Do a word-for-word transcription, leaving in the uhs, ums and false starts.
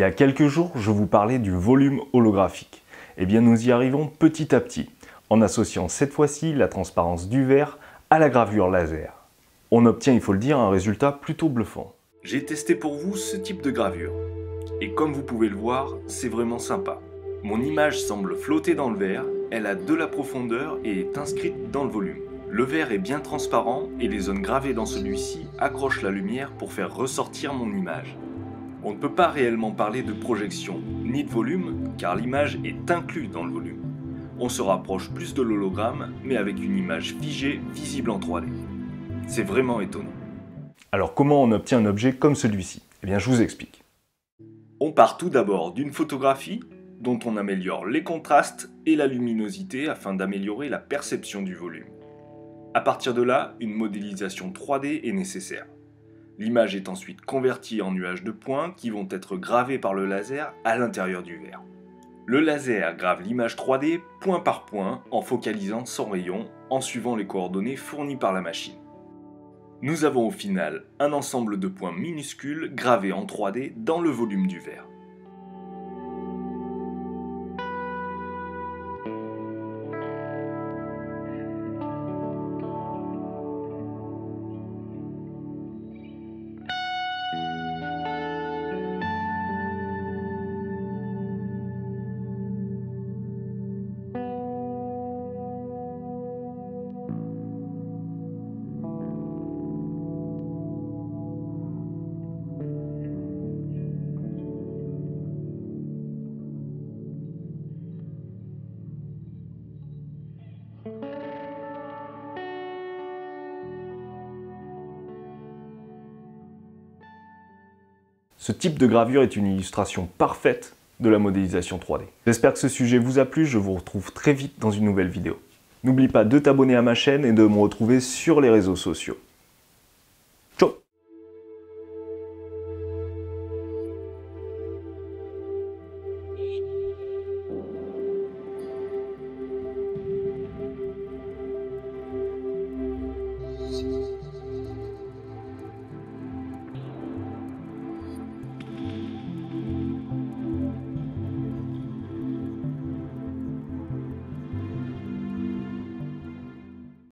y a quelques jours, je vous parlais du volume holographique. Eh bien, nous y arrivons petit à petit, en associant cette fois-ci la transparence du verre à la gravure laser. On obtient, il faut le dire, un résultat plutôt bluffant. J'ai testé pour vous ce type de gravure. Et comme vous pouvez le voir, c'est vraiment sympa. Mon image semble flotter dans le verre, elle a de la profondeur et est inscrite dans le volume. Le verre est bien transparent et les zones gravées dans celui-ci accrochent la lumière pour faire ressortir mon image. On ne peut pas réellement parler de projection ni de volume car l'image est incluse dans le volume. On se rapproche plus de l'hologramme mais avec une image figée visible en trois D. C'est vraiment étonnant. Alors comment on obtient un objet comme celui-ci? Eh bien je vous explique. On part tout d'abord d'une photographie dont on améliore les contrastes et la luminosité afin d'améliorer la perception du volume. A partir de là, une modélisation trois D est nécessaire. L'image est ensuite convertie en nuages de points qui vont être gravés par le laser à l'intérieur du verre. Le laser grave l'image trois D point par point en focalisant son rayon en suivant les coordonnées fournies par la machine. Nous avons au final un ensemble de points minuscules gravés en trois D dans le volume du verre. Ce type de gravure est une illustration parfaite de la modélisation trois D. J'espère que ce sujet vous a plu, je vous retrouve très vite dans une nouvelle vidéo. N'oublie pas de t'abonner à ma chaîne et de me retrouver sur les réseaux sociaux.